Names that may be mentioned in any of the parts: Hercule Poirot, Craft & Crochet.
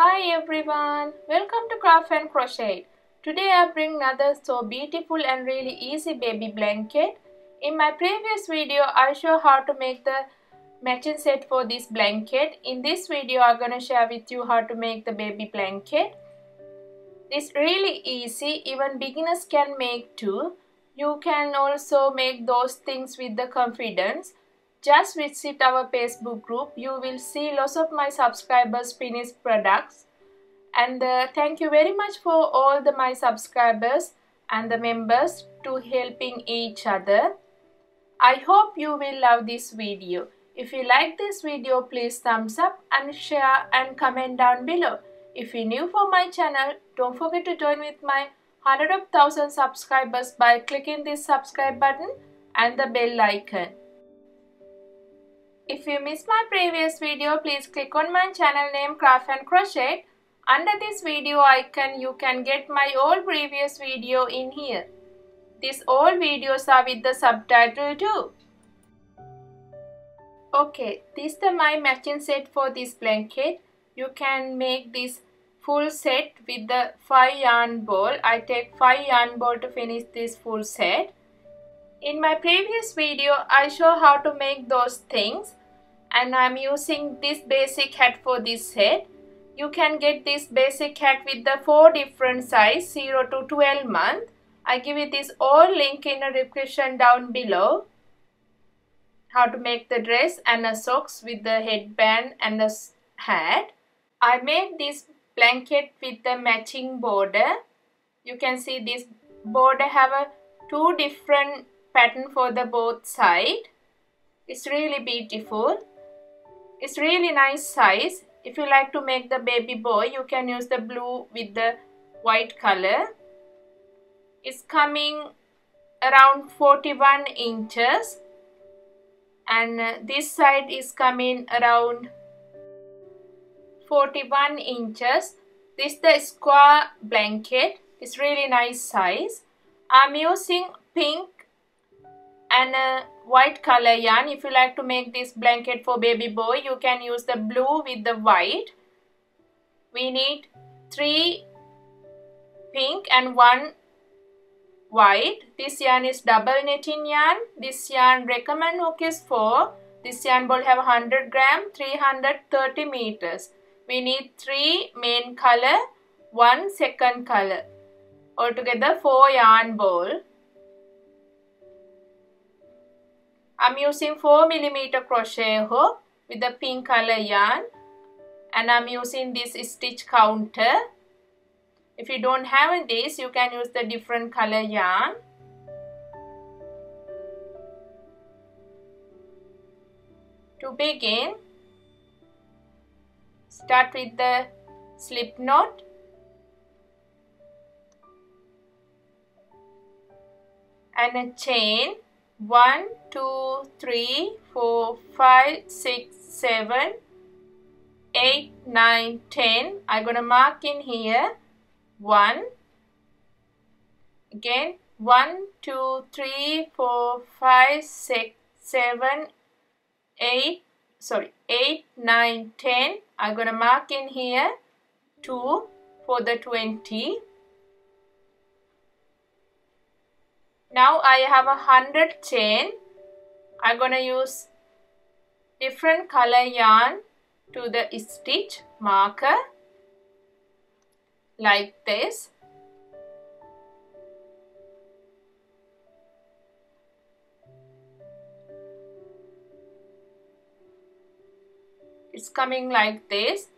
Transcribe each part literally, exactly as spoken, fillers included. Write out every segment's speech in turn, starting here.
Hi everyone, welcome to Craft and Crochet. Today I bring another so beautiful and really easy baby blanket. In my previous video I show how to make the matching set for this blanket. In this video I'm gonna share with you how to make the baby blanket. It's really easy, even beginners can make too. You can also make those things with the confidence. Just visit our Facebook group, you will see lots of my subscribers finished products. And uh, thank you very much for all the my subscribers and the members to helping each other. I hope you will love this video. If you like this video, please thumbs up and share and comment down below. If you're new for my channel, don't forget to join with my one hundred thousand subscribers by clicking this subscribe button and the bell icon. If you missed my previous video, please click on my channel name Craft and Crochet. Under this video icon, you can get my all previous video in here. These all videos are with the subtitle too. Okay, this is the my matching set for this blanket. You can make this full set with the five yarn ball. I take five yarn ball to finish this full set. In my previous video, I show how to make those things. And I'm using this basic hat for this set. You can get this basic hat with the four different sizes, zero to twelve month. I give you this all link in the description down below. How to make the dress and the socks with the headband and the hat. I made this blanket with the matching border. You can see this border have a two different pattern for the both side. It's really beautiful. It's really nice size. If you like to make the baby boy, you can use the blue with the white color. It's coming around forty-one inches, and uh, this side is coming around forty-one inches. This is the square blanket. It's really nice size. I'm using pink and a white color yarn. If you like to make this blanket for baby boy, you can use the blue with the white. We need three pink and one white. This yarn is double knitting yarn. This yarn recommend hook is four. This yarn ball have one hundred gram, three hundred thirty meters. We need three main color, one second color. Altogether four yarn ball. I'm using four millimeter crochet hook with the pink color yarn, and I'm using this stitch counter. If you don't have this, you can use the different color yarn. To begin, start with the slip knot. And a chain one, two, three, four, five, six, seven, eight, nine, ten. I'm gonna mark in here one. Again, one, two, three, four, five, six, seven, eight. Sorry, eight, nine, ten. I'm gonna mark in here two for the twenty. Now I have a hundred chain. I'm gonna use different color yarn to the stitch marker like this. It's coming like this.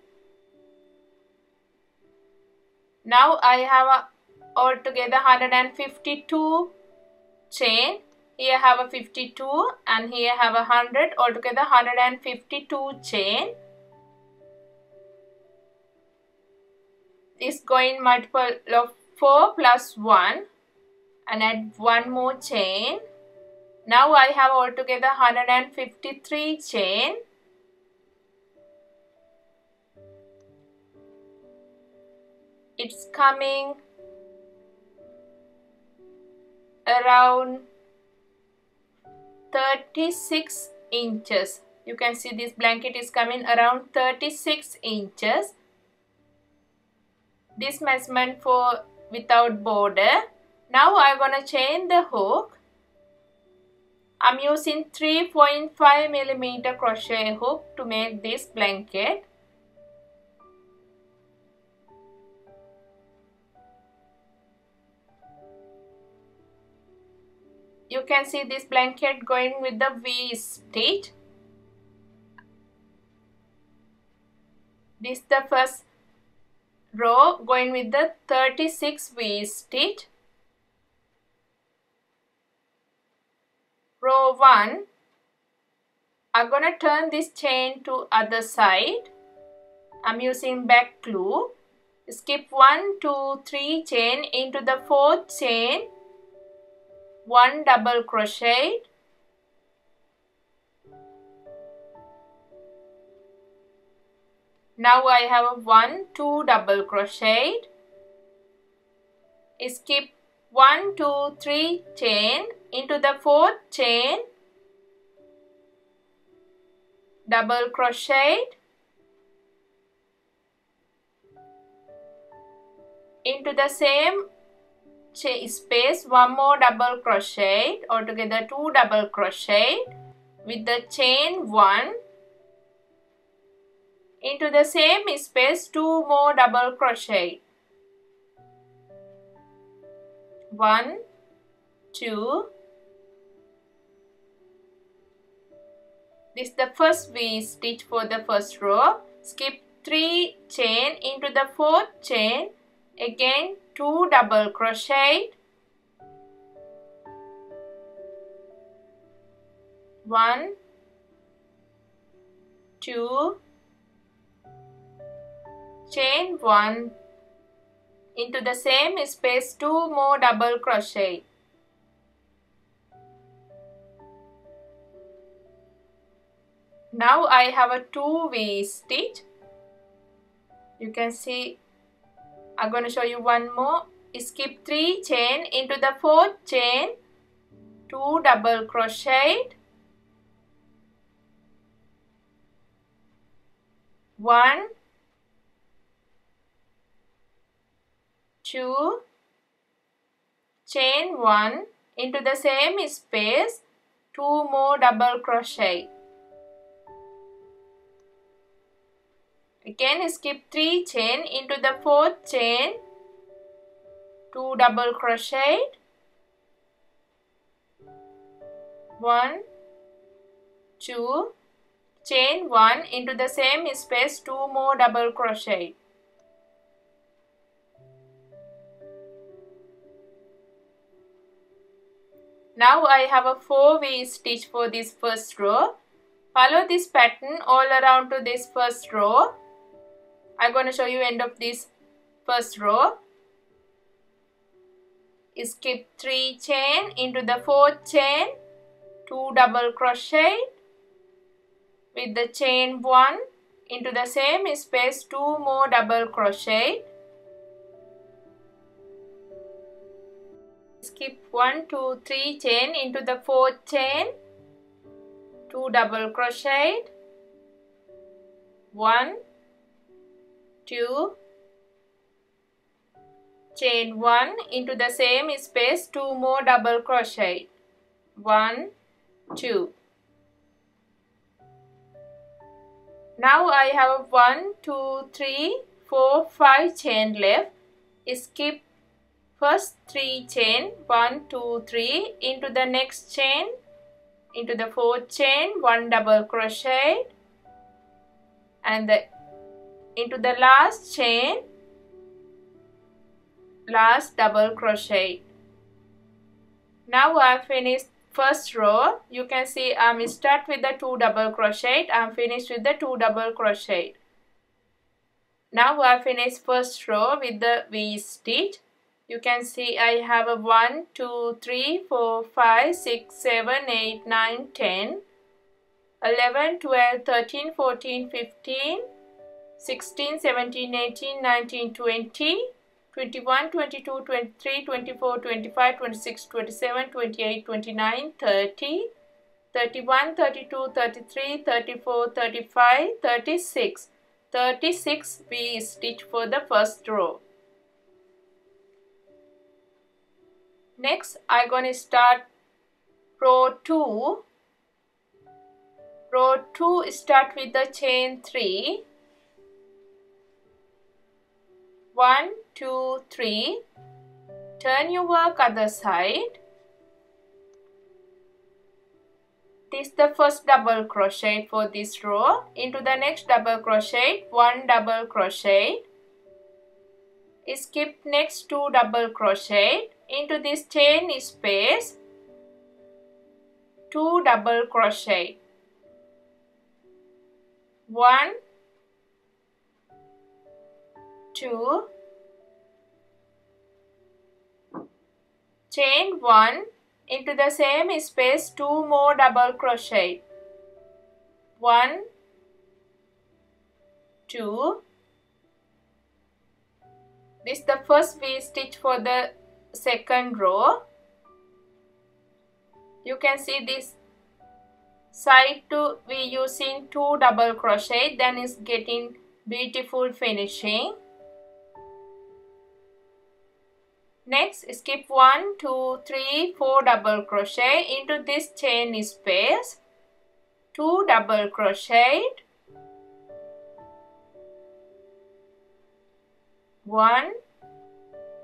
Now I have a altogether one hundred fifty-two chain. Here have a fifty-two and here have a hundred, altogether one hundred fifty-two chain. It's going multiple of four plus one, and add one more chain. Now I have altogether one hundred fifty-three chain. It's coming around thirty-six inches. You can see this blanket is coming around thirty-six inches. This measurement for without border. Now I'm gonna chain the hook. I'm using three point five millimeter crochet hook to make this blanket. You can see this blanket going with the V stitch. This is the first row going with the thirty-six V stitch. Row one, I'm gonna turn this chain to other side. I'm using back glue. Skip one, two, three chain into the fourth chain, one double crochet, now I have a one, two double crochet, skip one, two, three chain into the fourth chain, double crochet, into the same space one more double crochet, altogether two double crochet with the chain one, into the same space two more double crochet, one, two. This is the first V stitch for the first row. Skip three chain into the fourth chain, again two double crochet, one, two, chain one, into the same space two more double crochet, now I have a two V stitch. You can see I'm going to show you one more. Skip three chain into the fourth chain, two double crochet, one, two, chain one into the same space, two more double crochet. Again skip three chain into the fourth chain, two double crochet, one, two, chain one into the same space, two more double crochet. Now I have a four V stitch for this first row. Follow this pattern all around to this first row. I'm going to show you end of this first row. Skip three chain into the fourth chain, two double crochet with the chain one, into the same space two more double crochet. Skip one, two, three chain into the fourth chain, two double crochet, one, two, chain one into the same space two more double crochet, one, two. Now I have one, two, three, four, five chain left. Skip first three chain, one, two, three into the next chain, into the fourth chain, one double crochet, and the into the last chain, last double crochet. Now I finished first row. You can see I'm start with the two double crochet. I'm finished with the two double crochet. Now I finish first row with the V stitch. You can see I have a one, two, three, four, five, six, seven, eight, nine, ten, eleven, twelve, thirteen, fourteen, fifteen, sixteen, seventeen, eighteen, nineteen, twenty, twenty-one, twenty-two, twenty-three, twenty-four, twenty-five, twenty-six, twenty-seven, twenty-eight, twenty-nine, thirty, thirty-one, thirty-two, thirty-three, thirty-four, thirty-five, thirty-six. thirty-six we stitch for the first row. Next I'm gonna start row two. Row two start with the chain three. one, two, three. Turn your work other side. This is the first double crochet for this row. Into the next double crochet, one double crochet. Skip next two double crochet. Into this chain space, two double crochet. One, two, chain one, into the same space two more double crochet. One, two. This is the first V stitch for the second row. You can see this side to we using two double crochet, then it's getting beautiful finishing. Next skip one, two, three, four double crochet, into this chain space two double crochet, one,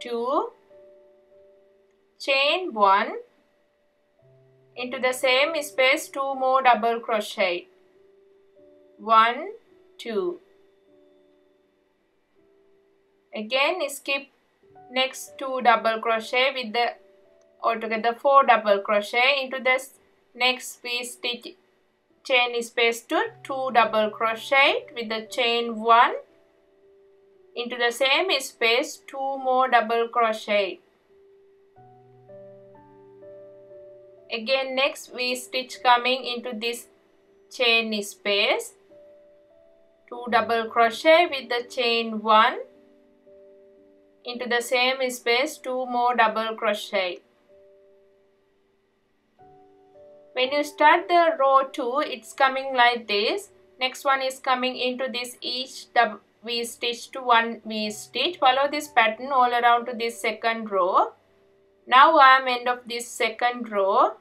two, chain one, into the same space two more double crochet, one, two. Again skip next two double crochet with the altogether four double crochet, into this next we stitch chain space to two double crochet with the chain one, into the same space two more double crochet. Again next we stitch coming into this chain space two double crochet with the chain one, into the same space two more double crochet. When you start the row two, it's coming like this. Next one is coming into this each double V stitch to one V stitch. Follow this pattern all around to this second row. Now I am end of this second row.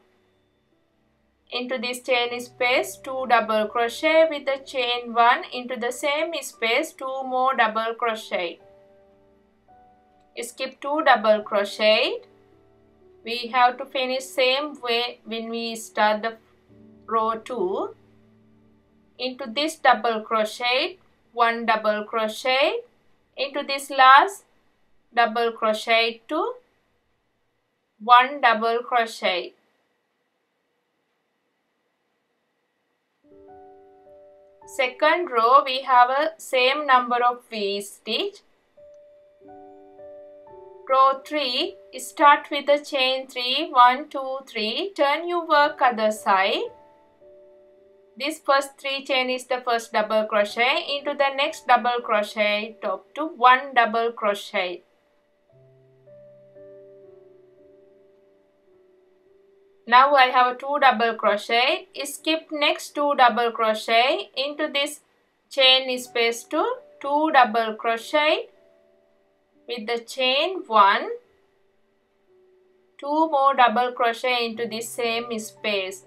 Into this chain space two double crochet with the chain one, into the same space two more double crochet. Skip two double crochet. We have to finish same way when we start the row two. Into this double crochet, one double crochet, into this last double crochet two, one double crochet. Second row we have a same number of V stitch. Row three, start with the chain three, one, two, three, turn your work other side. This first three chain is the first double crochet, into the next double crochet top to one double crochet. Now I have two double crochet, skip next two double crochet, into this chain space to two double crochet with the chain one, two more double crochet into this same space.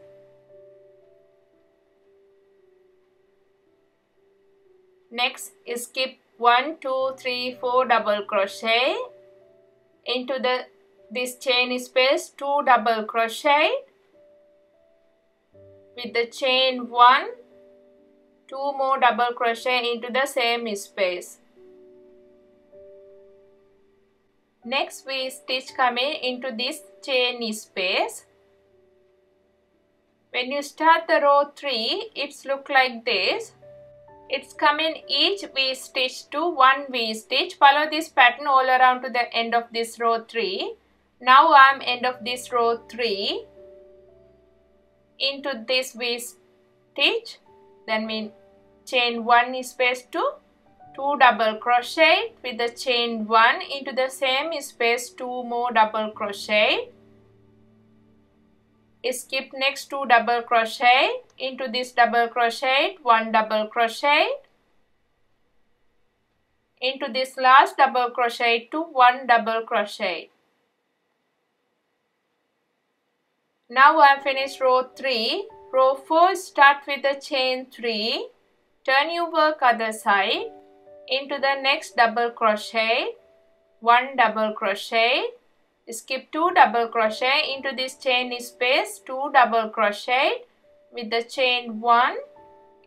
Next skip one, two, three, four double crochet, into the this chain space two double crochet with the chain one, two more double crochet into the same space. Next we stitch coming into this chain space. When you start the row three, it's look like this. It's coming each V stitch to one V stitch. Follow this pattern all around to the end of this row three. Now I'm end of this row three. Into this V stitch, then we chain one space to two double crochet with the chain one, into the same space two more double crochet. skip next two double crochet into this double crochet, one double crochet into this last double crochet to one double crochet. Now I finished row three. Row four, start with a chain three, turn your work other side into the next double crochet, one double crochet, skip two double crochet into this chain space, two double crochet with the chain one,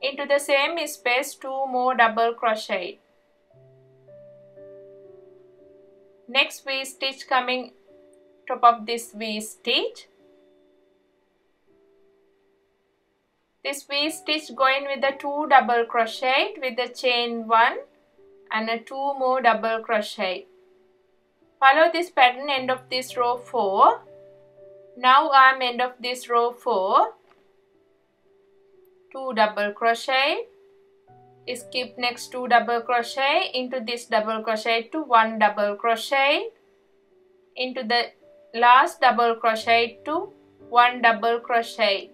into the same space two more double crochet. Next V stitch coming top of this V stitch. This V stitch going with the two double crochet with the chain one and a two more double crochet. Follow this pattern end of this row four. Now I am end of this row four. two double crochet. Skip next two double crochet into this double crochet to one double crochet. Into the last double crochet to one double crochet.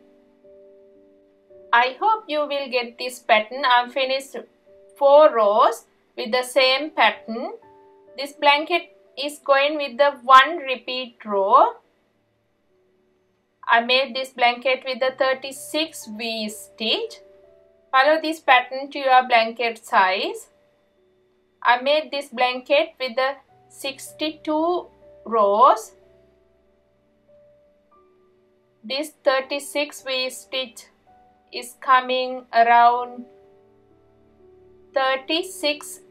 I hope you will get this pattern. I finished four rows with the same pattern. This blanket is going with the one repeat row. I made this blanket with the thirty-six V stitch. Follow this pattern to your blanket size. I made this blanket with the sixty-two rows. This thirty-six V stitch is coming around thirty-six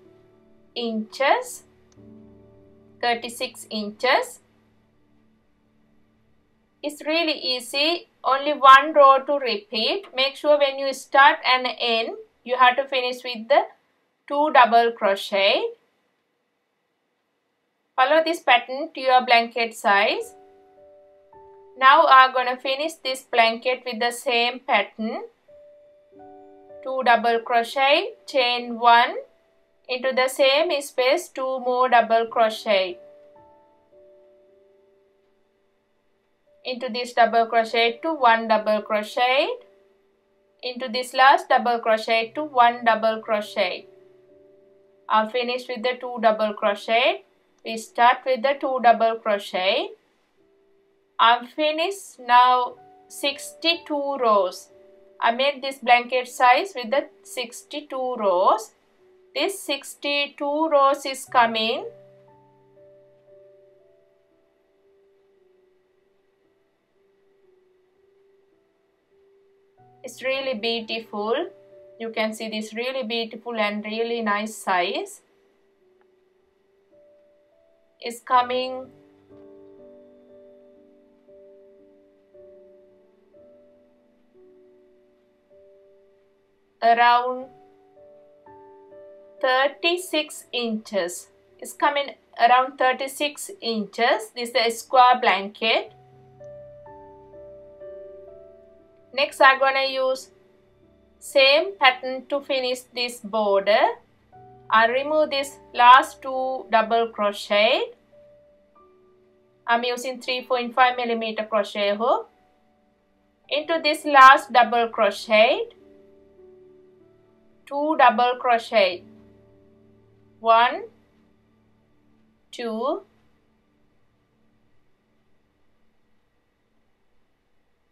inches. thirty-six inches. It's really easy, only one row to repeat. Make sure when you start and end, you have to finish with the two double crochet. Follow this pattern to your blanket size. Now I'm gonna finish this blanket with the same pattern. two double crochet, chain one, into the same space two more double crochet. Into this double crochet to one double crochet. Into this last double crochet to one double crochet. I'll finish with the two double crochet. We start with the two double crochet. I've finished now sixty-two rows. I made this blanket size with the sixty-two rows. This sixty-two rows is coming it's really beautiful. You can see this really beautiful and really nice size. It's coming around thirty-six inches. It's coming around thirty-six inches. This is a square blanket. Next I'm gonna use same pattern to finish this border. I'll remove this last two double crochet. I'm using three point five millimeter crochet hook. Into this last double crochet, two double crochet, one, two,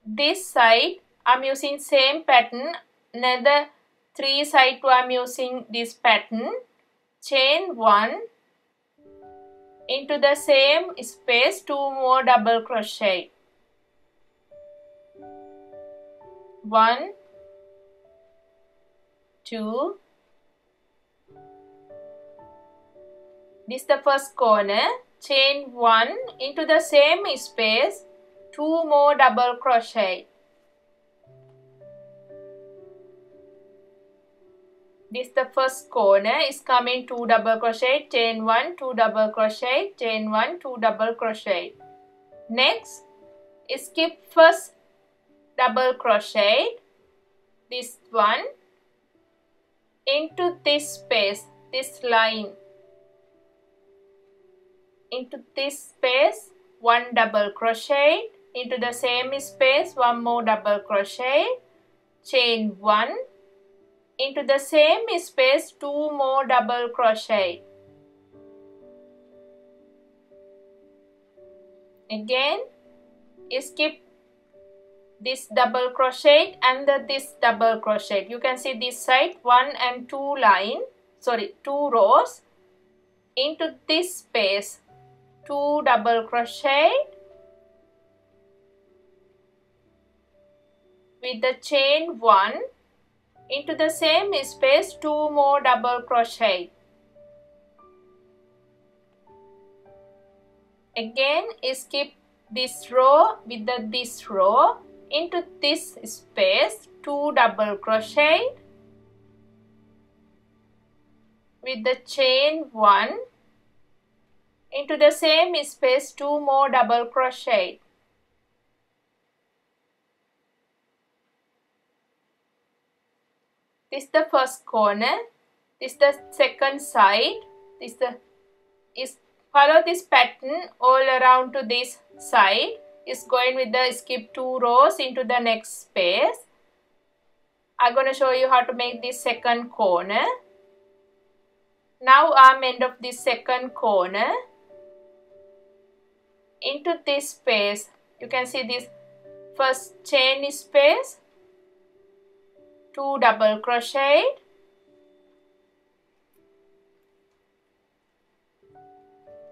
this side I'm using same pattern, another three side two I'm using this pattern, chain one, into the same space two more double crochet, one, two. This is the first corner, chain one, into the same space two more double crochet. This is the first corner, is coming two double crochet, chain one, two double crochet, chain one, two double crochet. Next, skip first double crochet, this one, into this space, this line, into this space one double crochet, into the same space one more double crochet, chain one, into the same space two more double crochet, again skip this double crochet and the, this double crochet. You can see this side one and two line, sorry two rows, into this space two double crochet with the chain one, into the same space two more double crochet, again skip this row with the this row, into this space two double crochet with the chain one, into the same space two more double crochet, this is the first corner, this is the second side, this is the is follow this pattern all around to this side, is going with the skip two rows into the next space. I'm going to show you how to make this second corner. Now I'm end of this second corner, into this space you can see this first chain space two double crochet,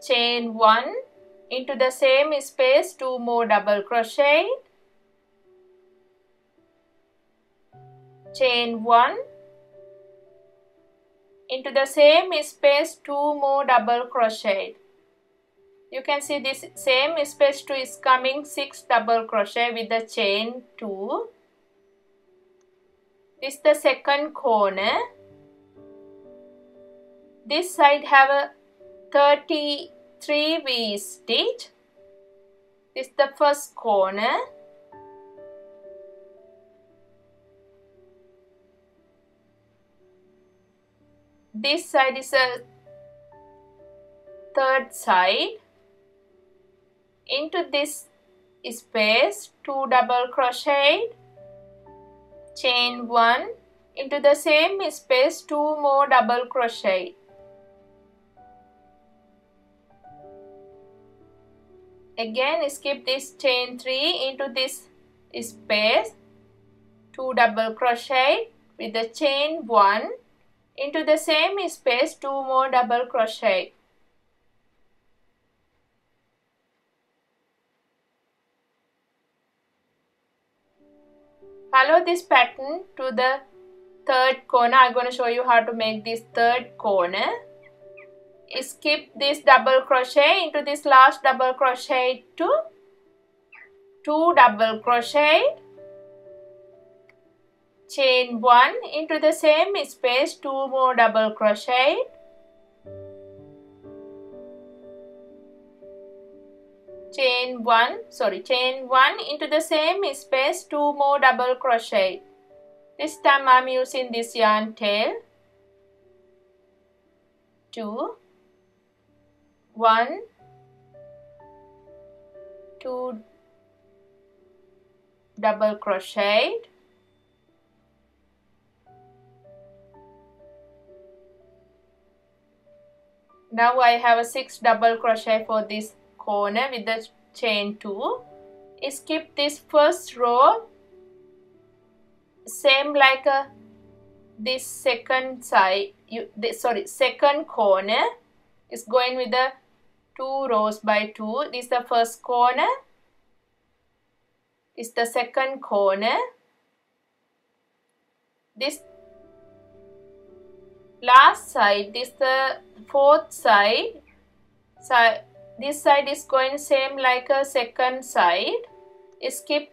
chain one, into the same space two more double crochet, chain one, into the same space two more double crochet. You can see this same space two is coming six double crochet with the chain two. This is the second corner. This side have a thirty-three V stitch. This is the first corner. This side is a third side. Into this space two double crochet, chain one, into the same space two more double crochet, again skip this chain three, into this space two double crochet with the chain one, into the same space two more double crochet, follow this pattern to the third corner. I'm going to show you how to make this third corner. Skip this double crochet, into this last double crochet to two double crochet, chain one, into the same space two more double crochet, chain one, sorry chain one, into the same space two more double crochet. This time I'm using this yarn tail, two, one, two double crochet, now I have a six double crochet for this corner with the chain two, skip this first row, same like a this second side you this, sorry second corner is going with the two rows by two. This is the first corner, this is the second corner, this last side, this the fourth side, so this side is going same like a second side, skip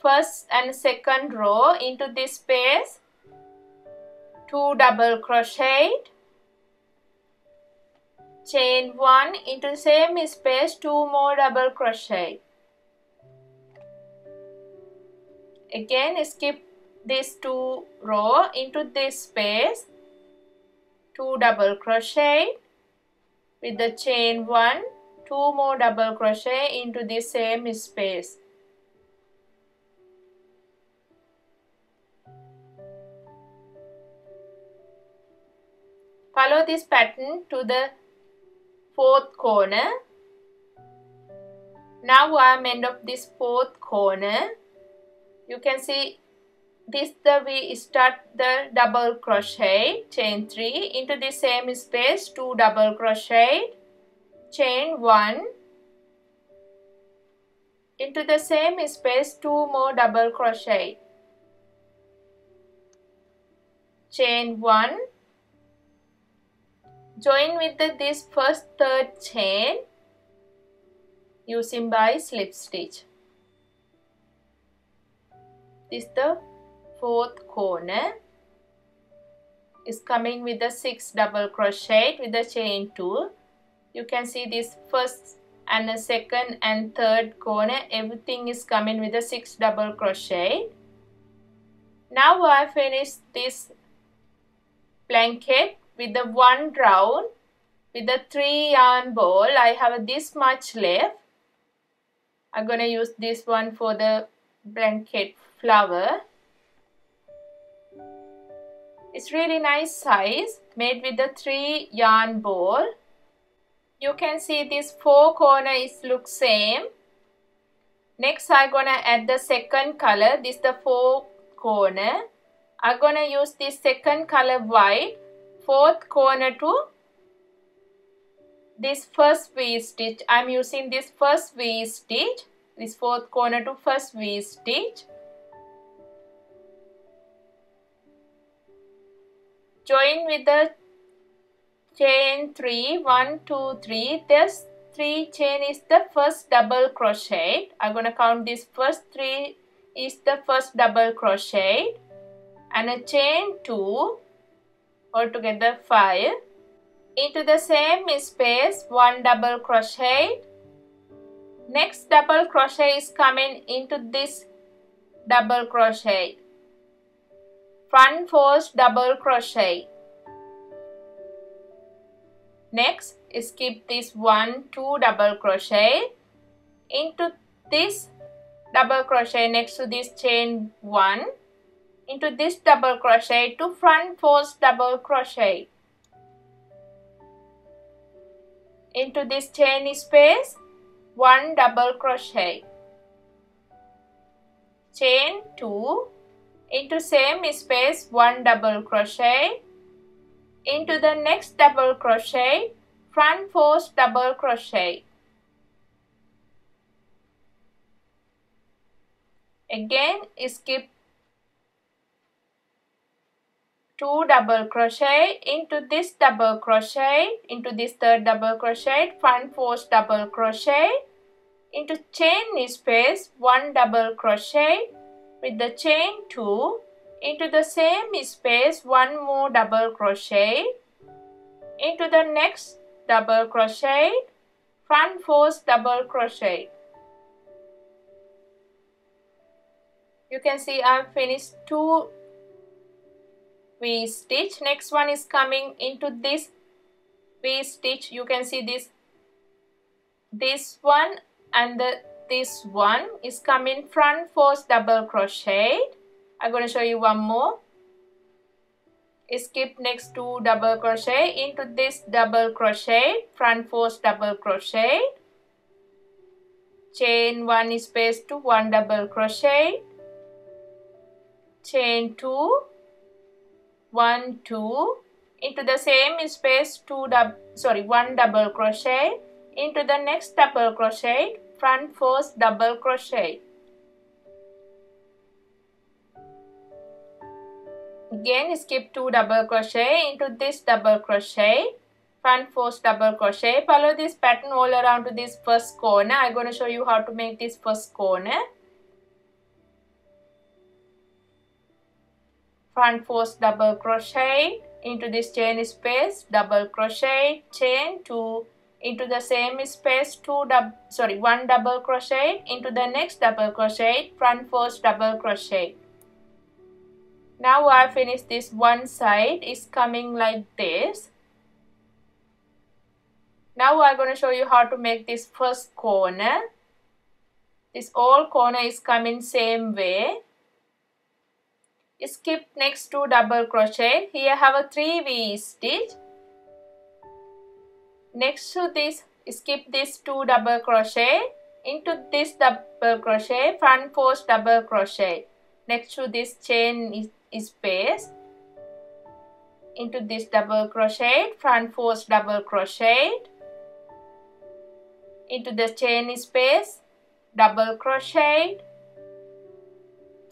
first and second row, into this space two double crochet, chain one, into the same space two more double crochet, again skip this two row, into this space two double crochet with the chain one, two more double crochet into the same space. Follow this pattern to the fourth corner. Now I am end of this fourth corner. You can see this the we start the double crochet, chain three, into the same space two double crochet, chain one, into the same space two more double crochet, chain one, join with the, this first third chain using by slip stitch. This the fourth corner is coming with the six double crochet with the chain two. You can see this first and the second and third corner, everything is coming with the six double crochet. Now I finish this blanket with the one round with the three yarn ball. I have this much left. I'm gonna use this one for the blanket flower. It's really nice size, made with the three yarn ball. You can see this four corner is look same. Next I'm gonna add the second color. This is the four corner. I'm gonna use this second color white, fourth corner to this first V stitch. I'm using this first V stitch, this fourth corner to first V stitch. Join with the chain three, one, two, three. This three chain is the first double crochet. I'm gonna count this first three is the first double crochet and a chain two, altogether five. Into the same space one double crochet. Next double crochet is coming into this double crochet, front first double crochet. Next skip this one, two double crochet into this double crochet next to this chain one, into this double crochet to front first double crochet, into this chain space one double crochet, chain two, into same space one double crochet, into the next double crochet, front first double crochet. Again skip two double crochet into this double crochet, into this third double crochet, front first double crochet, into chain space one double crochet with the chain two, into the same space one more double crochet, into the next double crochet, front first double crochet. You can see I've finished two V stitch. Next one is coming into this V stitch. You can see this this one and the, this one is coming front first double crochet. I'm going to show you one more. Skip next two double crochet into this double crochet, front first double crochet, chain one space to one double crochet, chain two, one, two, into the same space two double sorry one double crochet, into the next double crochet, front first double crochet. Again skip two double crochet into this double crochet, front first double crochet. Follow this pattern all around to this first corner. I'm going to show you how to make this first corner. Front first double crochet into this chain space double crochet, chain two, into the same space two double sorry one double crochet, into the next double crochet, front first double crochet. Now I finish this one side is coming like this. Now I'm going to show you how to make this first corner. This all corner is coming same way. Skip next two double crochet. Here I have a three V stitch. Next to this, skip this two double crochet. Into this double crochet, front post double crochet. Next to this chain space, into this double crochet, front post double crochet, into the chain space, double crochet,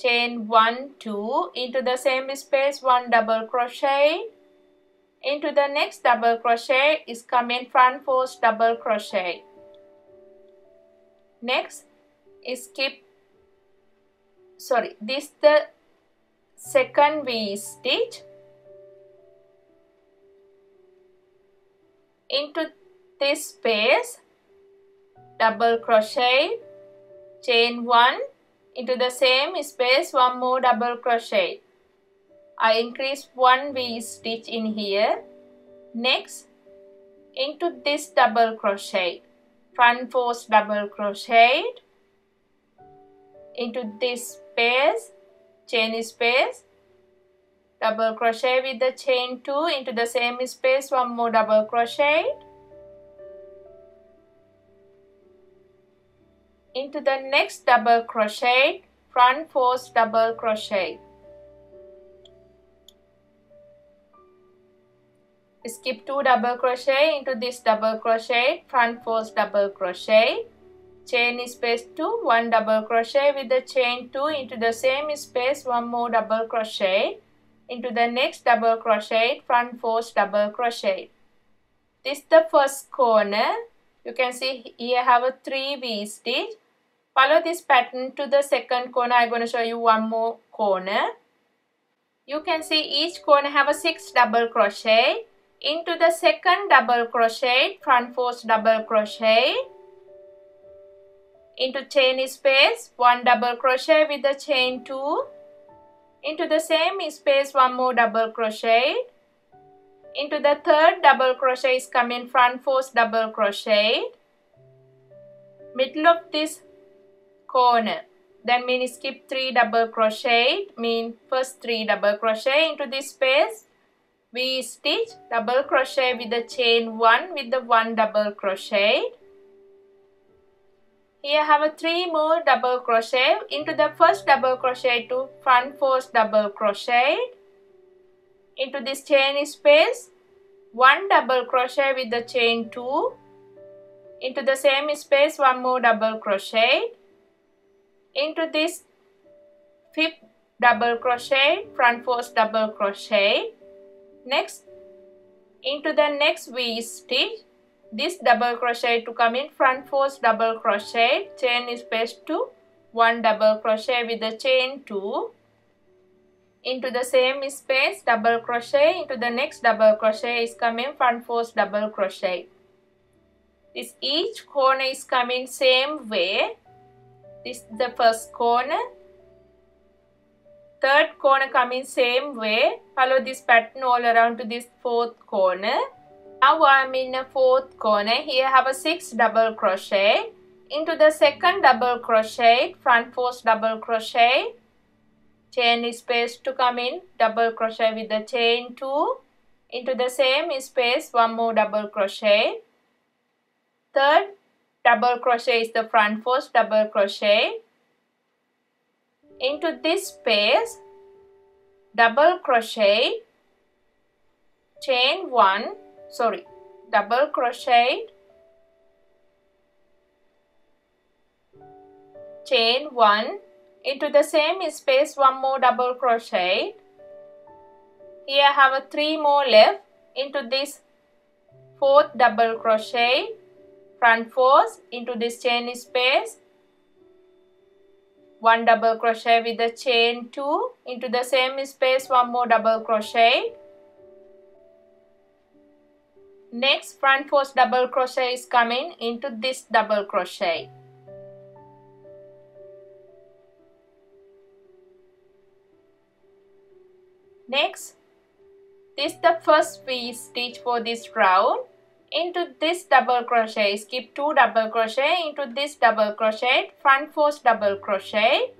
chain one, two, into the same space, one double crochet, into the next double crochet is coming front post double crochet. Next is skip, sorry, this the second V stitch. Into this space, double crochet, chain one, into the same space, one more double crochet. I increase one V stitch in here. Next, into this double crochet, front post double crochet, into this space, chain space, double crochet with the chain two, into the same space, one more double crochet, into the next double crochet, front post double crochet. Skip two double crochet, into this double crochet, front post double crochet, chain space two, one double crochet with the chain two, into the same space, one more double crochet, into the next double crochet, front post double crochet. This is the first corner. You can see here I have a three V stitch. Follow this pattern to the second corner. I'm going to show you one more corner. You can see each corner have a six double crochet. Into the second double crochet, front post double crochet, into chain space, one double crochet with the chain two, into the same space, one more double crochet, into the third double crochet is coming front post double crochet, middle of this corner, then mean skip three double crochet, mean first three double crochet, into this space V stitch, double crochet with the chain one with the one double crochet. Here I have a three more double crochet, into the first double crochet to front post double crochet, into this chain space, one double crochet with the chain two, into the same space, one more double crochet, into this fifth double crochet, front post double crochet. Next, into the next V stitch, this double crochet to come in front post double crochet, chain space two, one double crochet with the chain two, into the same space, double crochet, into the next double crochet is coming front post double crochet. This each corner is coming same way. This is the first corner. Third corner coming same way. Follow this pattern all around to this fourth corner. Now I am in a fourth corner. Here I have a six double crochet. Into the second double crochet, front post double crochet, chain space to come in, double crochet with the chain two, into the same space, one more double crochet. Third double crochet is the front post double crochet. Into this space, double crochet, chain one, sorry, double crochet, chain one, into the same space, one more double crochet. Here I have a three more left. Into this fourth double crochet, front post, into this chain space, one double crochet with the chain two, into the same space, one more double crochet. Next, front post double crochet is coming into this double crochet. Next, this is the first V stitch for this round. Into this double crochet, skip two double crochet, into this double crochet, front post double crochet,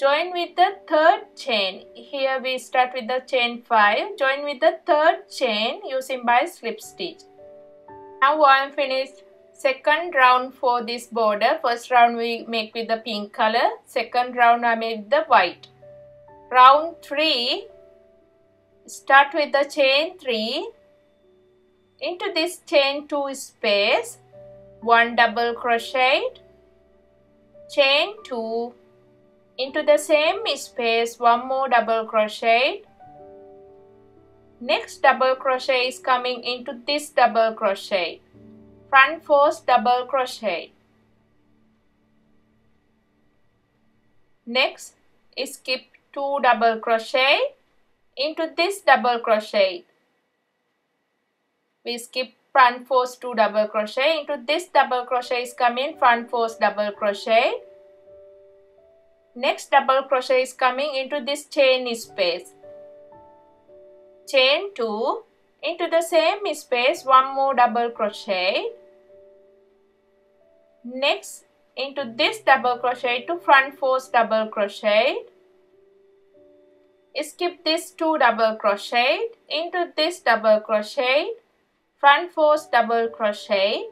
join with the third chain. Here we start with the chain five, join with the third chain using by slip stitch. Now I am finished second round for this border. First round we make with the pink color, second round I made the white. Round three, start with the chain three. Into this chain two space, one double crochet, chain two, into the same space one more double crochet. Next double crochet is coming into this double crochet, front first double crochet. Next skip two double crochet, into this double crochet we skip front first two double crochet, into this double crochet is coming front first double crochet. Next double crochet is coming into this chain space, chain two, into the same space one more double crochet. Next into this double crochet to front first double crochet, skip this two double crochet, into this double crochet, front first double crochet,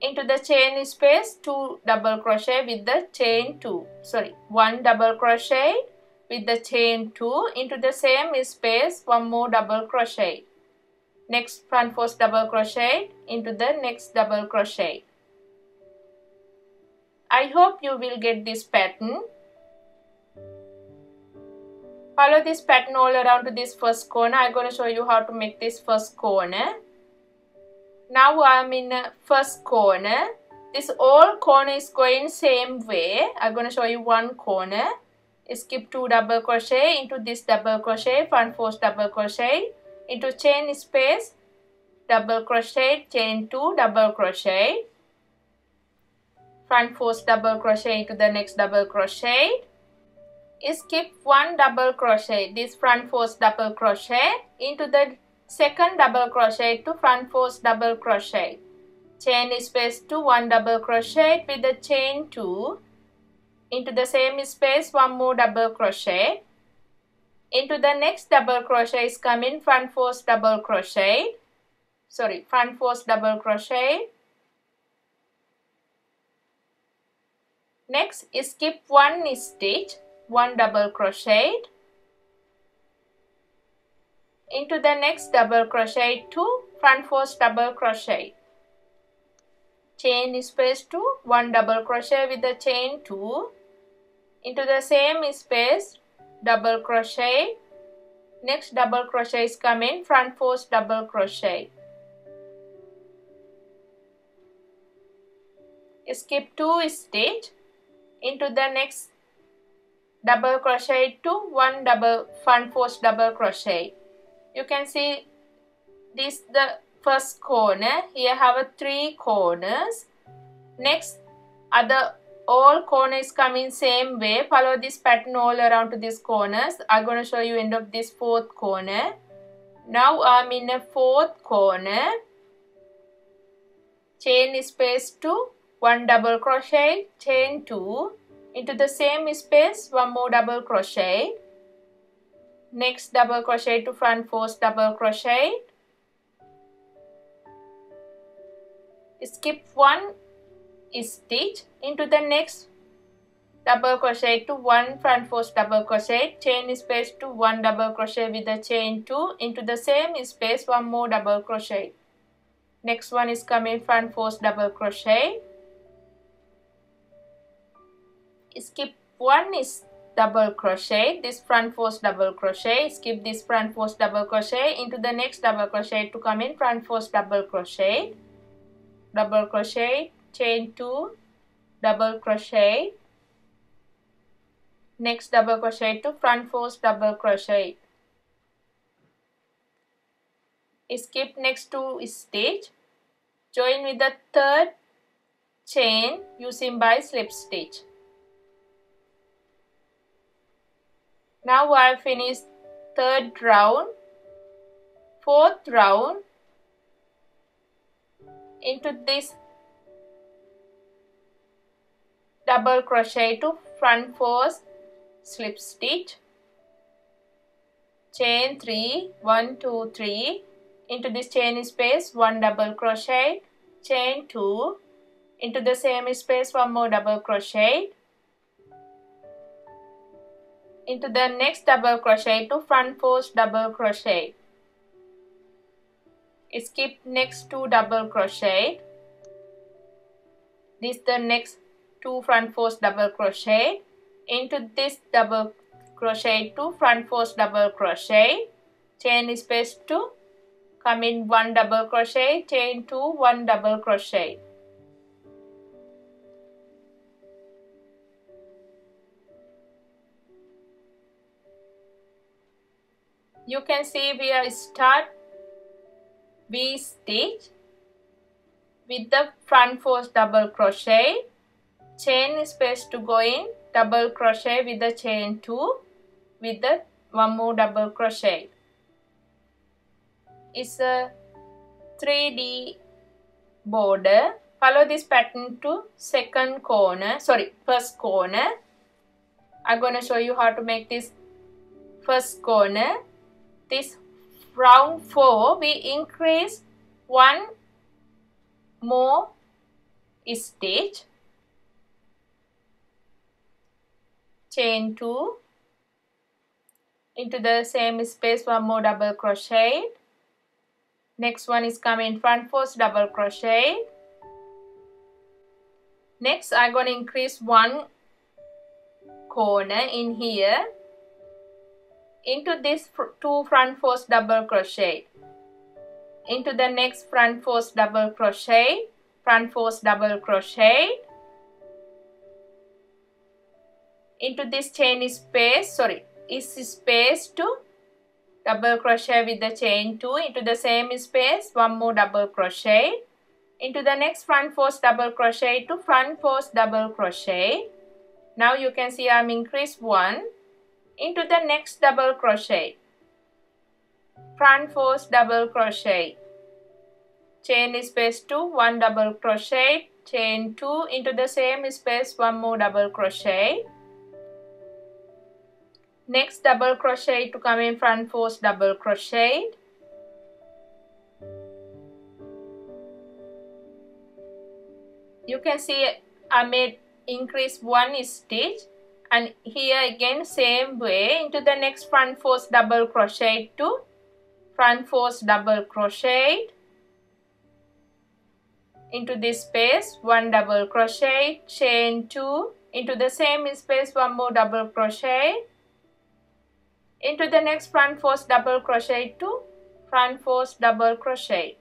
into the chain space two double crochet with the chain two, sorry one double crochet with the chain two, into the same space one more double crochet. Next front first double crochet, into the next double crochet. I hope you will get this pattern. Follow this pattern all around to this first corner. I'm going to show you how to make this first corner. Now I'm in the first corner. This all corner is going same way. I'm going to show you one corner. Skip two double crochet, into this double crochet, front first double crochet, into chain space double crochet, chain two double crochet, front first double crochet, into the next double crochet, skip one double crochet, this front first double crochet, into the second double crochet to front first double crochet, chain space to one double crochet with the chain two, into the same space one more double crochet, into the next double crochet is coming front first double crochet, sorry front first double crochet. Next skip one stitch, one double crochet, into the next double crochet to front first double crochet, chain space to one double crochet with the chain two, into the same space double crochet. Next double crochet is coming front first double crochet, skip two stitch, into the next double crochet to one double front first double crochet. You can see this the first corner. Here have a three corners. Next other all corners coming same way. Follow this pattern all around to these corners. I'm going to show you end of this fourth corner. Now I'm in a fourth corner. Chain space to one double crochet, chain two, into the same space one more double crochet. Next double crochet to front first double crochet. Skip one stitch, into the next double crochet to one front first double crochet, chain space to one double crochet with the chain two, into the same space one more double crochet. Next one is coming front first double crochet, skip one is double crochet, this front first double crochet, skip this front first double crochet, into the next double crochet to come in front first double crochet, double crochet, chain two, double crochet. Next double crochet to front first double crochet, skip next two stitch, join with the third chain using by slip stitch. Now I finish third round. Fourth round, into this double crochet to front first slip stitch, chain three, one, two, three, into this chain space one double crochet, chain two, into the same space one more double crochet, into the next double crochet to front post double crochet, skip next two double crochet, this the next two front post double crochet, into this double crochet two front post double crochet, chain space two, come in one double crochet, chain two, one double crochet. You can see we are start V stitch with the front post double crochet, chain space to go in, double crochet with the chain two, with the one more double crochet. It's a three D border. Follow this pattern to second corner, sorry, first corner. I'm going to show you how to make this first corner. This round four, we increase one more stitch, chain two, into the same space one more double crochet, next one is coming front post double crochet. Next I'm going to increase one corner in here, into this two front post double crochet, into the next front post double crochet, front post double crochet, into this chain space, sorry, is space two, double crochet with the chain two, into the same space one more double crochet, into the next front post double crochet to front post double crochet. Now you can see I'm increased one, into the next double crochet, front post double crochet, chain space two, one double crochet, chain two, into the same space one more double crochet, next double crochet to come in front post double crochet, you can see I made increase one stitch. And here again same way, into the next front post double crochet to front post double crochet, into this space one double crochet, chain two, into the same space one more double crochet, into the next front post double crochet to front post double crochet,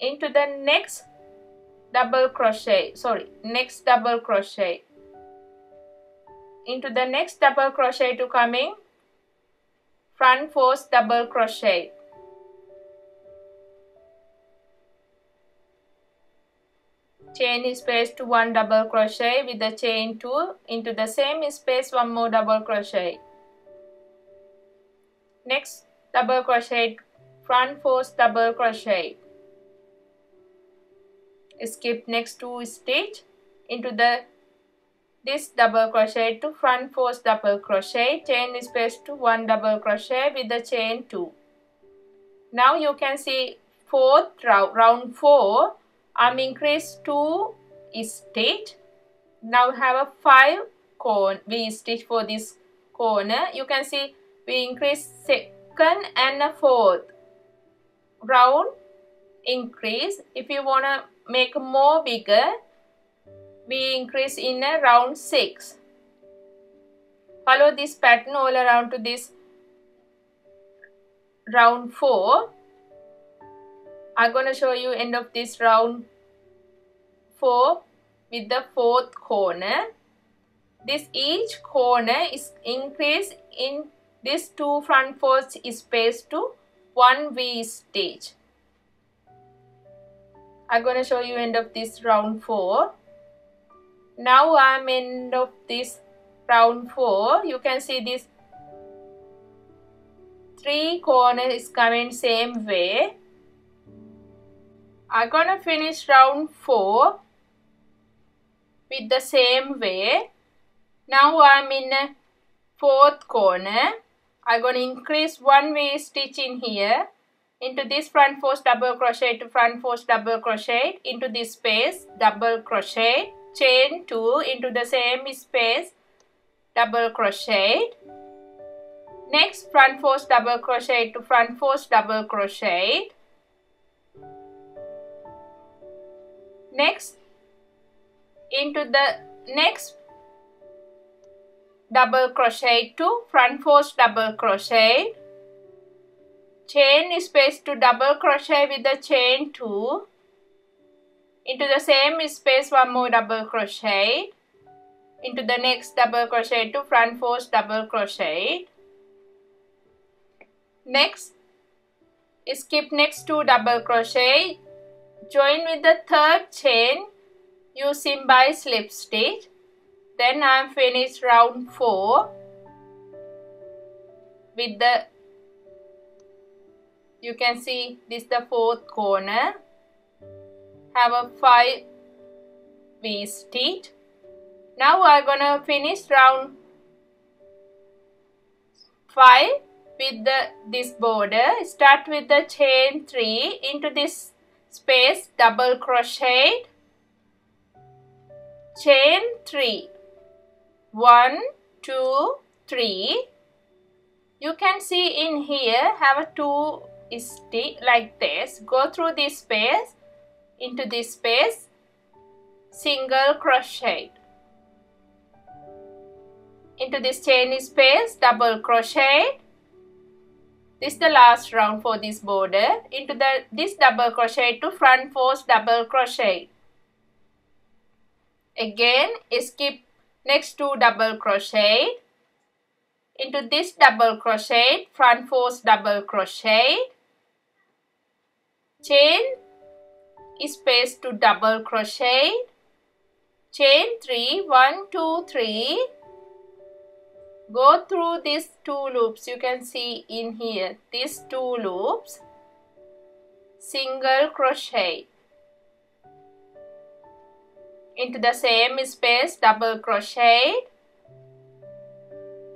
into the next double crochet, sorry, next double crochet, into the next double crochet to coming front post double crochet, chain space to one double crochet with the chain two, into the same space one more double crochet, next double crochet front post double crochet, skip next two stitch, into the this double crochet to front post double crochet, chain space to one double crochet with the chain two. Now you can see fourth round, round four, I'm increased two stitch. Now have a five corner V stitch for this corner. You can see we increase second and a fourth round increase. If you wanna make more bigger, we increase in a round six. Follow this pattern all around to this round four. I'm going to show you end of this round four with the fourth corner. This each corner is increased in this two front post space to one V stitch. I'm going to show you end of this round four. Now I'm end of this round four. You can see this three corner is coming same way. I'm going to finish round four with the same way. Now I'm in a fourth corner, I'm going to increase one way stitch in here into this front four double crochet to front four double crochet into this space, double crochet, chain two into the same space, double crochet. Next, front four double crochet to front four double crochet. Next, into the next double crochet to front four double crochet, chain space to double crochet with the chain two, into the same space one more double crochet, into the next double crochet to front four double crochet. Next, skip next two double crochet, join with the third chain using by slip stitch. Then I am finished round four with the, you can see this the fourth corner, have a five V stitch. Now we are gonna finish round five with the this border. Start with the chain three into this space, double crochet, chain three, one, two, three. You can see in here have a two stitch like this, go through this space into this space, single crochet, into this chain space, double crochet. This is the last round for this border, into the this double crochet to front four double crochet. Again skip next two double crochet, into this double crochet, front four double crochet, chain space to double crochet, chain three, one, two, three. Go through these two loops, you can see in here these two loops, single crochet, into the same space, double crochet,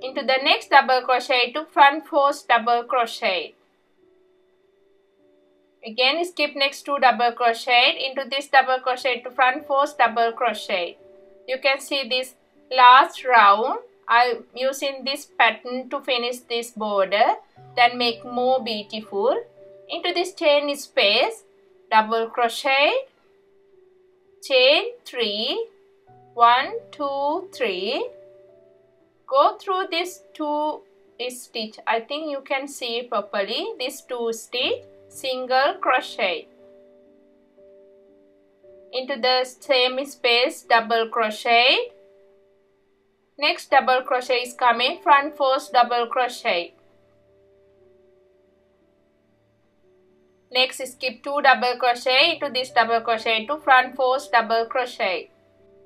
into the next double crochet to front four double crochet. Again skip next two double crochet, into this double crochet to front four double crochet. You can see this last round I'm using this pattern to finish this border, then make more beautiful, into this chain space, double crochet, chain three, one, two, three. Go through these two stitch, I think you can see properly these two stitch, single crochet, into the same space, double crochet. Next double crochet is coming, front four double crochet. Next skip two double crochet, into this double crochet to front four double crochet.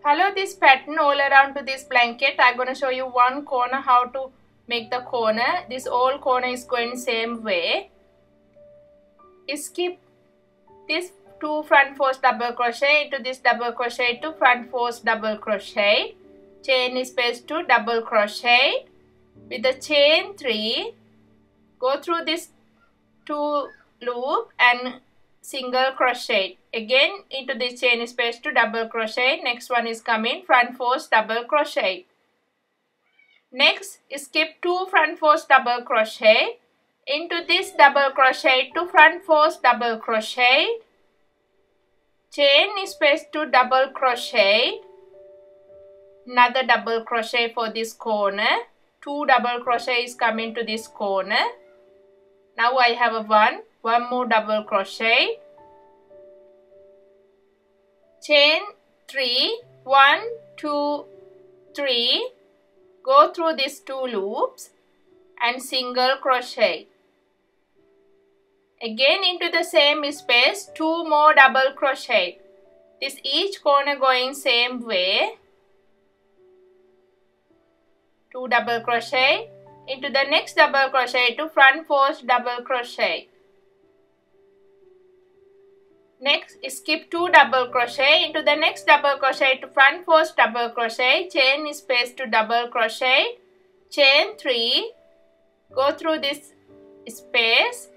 Follow this pattern all around to this blanket. I'm going to show you one corner how to make the corner. This whole corner is going same way. Skip this two front four double crochet, into this double crochet to front four double crochet, chain space to double crochet, with the chain three, go through this two loop and single crochet. Again into this chain space to double crochet, next one is coming, front four double crochet. Next skip two front four double crochet, into this double crochet to front four double crochet, chain space to double crochet, another double crochet for this corner, two double crochet is coming to this corner. Now I have a one one more double crochet, chain three, one, two, three. Go through these two loops and single crochet. Again into the same space, two more double crochet, this each corner going same way, two double crochet, into the next double crochet to front four double crochet. Next skip two double crochet, into the next double crochet to front four double crochet, chain space to double crochet, chain three, go through this space,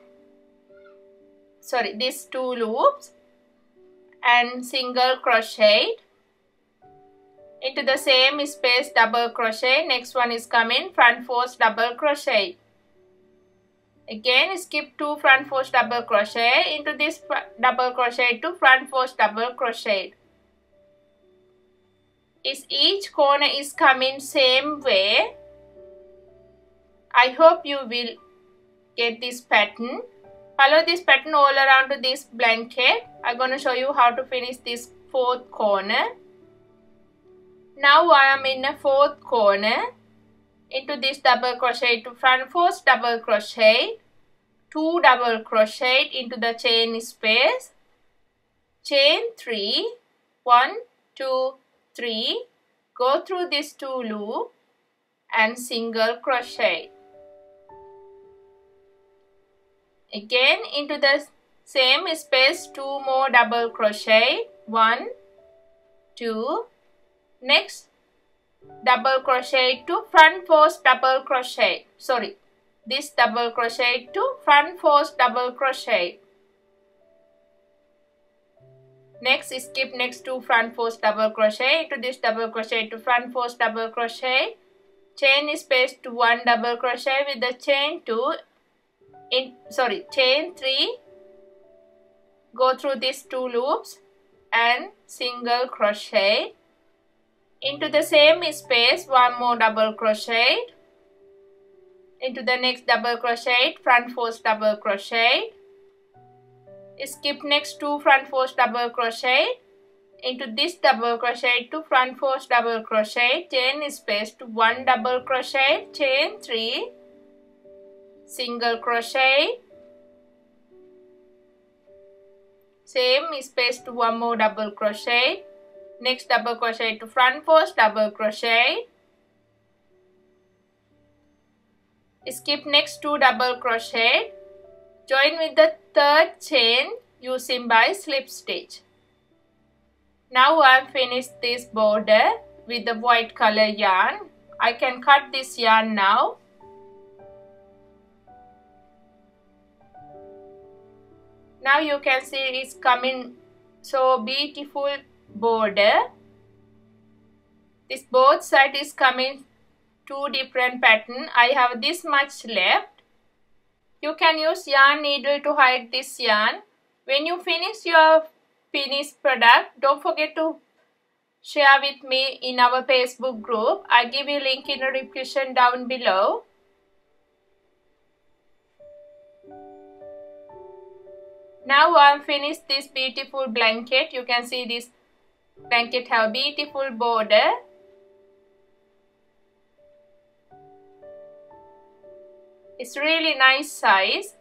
sorry, these two loops and single crochet into the same space, double crochet. Next one is coming front post double crochet. Again skip two front post double crochet into this double crochet to front post double crochet. Is each corner is coming same way. I hope you will get this pattern. Follow this pattern all around to this blanket. I'm going to show you how to finish this fourth corner. Now I am in the fourth corner. Into this double crochet to front post double crochet, two double crochet into the chain space, chain three, one, two, three, go through this two loop and single crochet. Again into the same space two more double crochet, one, two, next double crochet to front post double crochet, sorry, this double crochet to front post double crochet. Next skip next to front post double crochet to this double crochet to front post double crochet, chain space to one double crochet with the chain two, in sorry chain three, go through these two loops and single crochet. Into the same space one more double crochet, into the next double crochet front post double crochet, skip next two front post double crochet into this double crochet to front post double crochet, chain space to one double crochet, chain three, single crochet, same space to one more double crochet. Next double crochet to front post double crochet, skip next two double crochet, join with the third chain using by slip stitch. Now I have finished this border with the white color yarn. I can cut this yarn now. Now you can see it's coming so beautiful border. This both side is coming two different pattern. I have this much left. You can use yarn needle to hide this yarn. When you finish your finished product, don't forget to share with me in our Facebook group. I give you link in the description down below. Now I am finished this beautiful blanket. You can see this blanket have beautiful border. It's really nice size.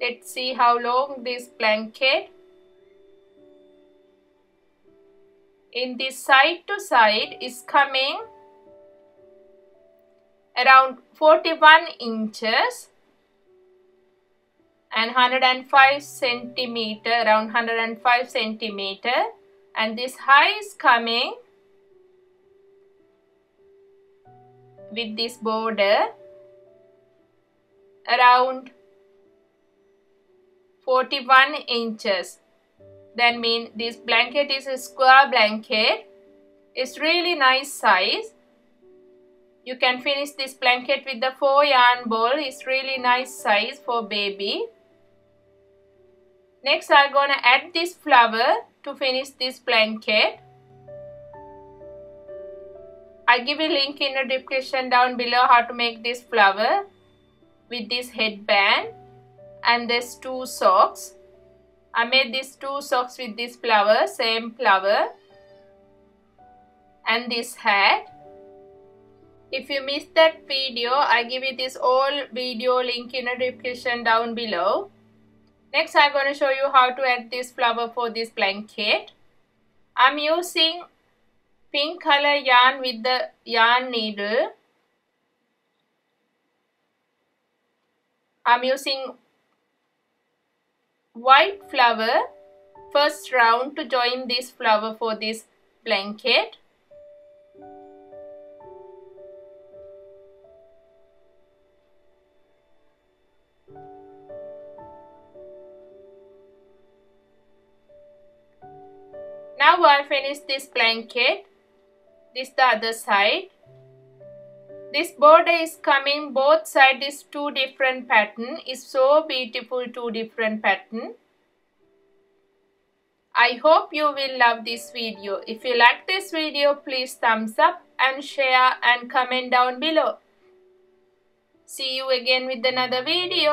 Let's see how long this blanket. In this side to side is coming around forty-one inches. And one hundred five centimeter, around one hundred five centimeter, and this high is coming with this border around forty-one inches. That means this blanket is a square blanket. It's really nice size. You can finish this blanket with the four yarn ball. It's really nice size for baby. Next I'm gonna add this flower to finish this blanket. I give a link in the description down below how to make this flower with this headband and these two socks. I made these two socks with this flower, same flower, and this hat. If you missed that video, I give you this all video link in the description down below. Next I'm going to show you how to add this flower for this blanket. I'm using pink color yarn with the yarn needle. I'm using white flower first round to join this flower for this blanket. Now I'll finish this blanket. This is the other side. This border is coming both sides is two different pattern. It's so beautiful, two different pattern. I hope you will love this video. If you like this video, please thumbs up and share and comment down below. See you again with another video.